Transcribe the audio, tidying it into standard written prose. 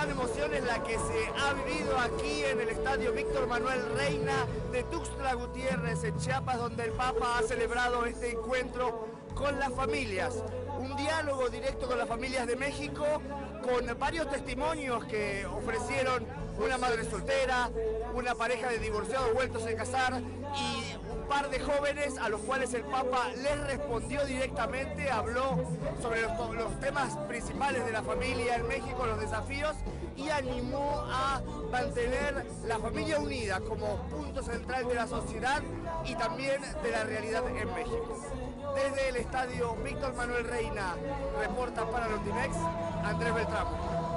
gran emoción es la que se ha vivido aquí en el estadio Víctor Manuel Reyna de Tuxtla Gutiérrez, en Chiapas, donde el Papa ha celebrado este encuentro con las familias. Un diálogo directo con las familias de México, con varios testimonios que ofrecieron una madre soltera, una pareja de divorciados vueltos a casar y un par de jóvenes a los cuales el Papa les respondió directamente, habló sobre los temas principales de la familia en México, los desafíos, y animó a mantener la familia unida como punto central de la sociedad y también de la realidad en México. Desde el estadio Víctor Manuel Reyna, reporta para Notimex, Andrés Beltramo.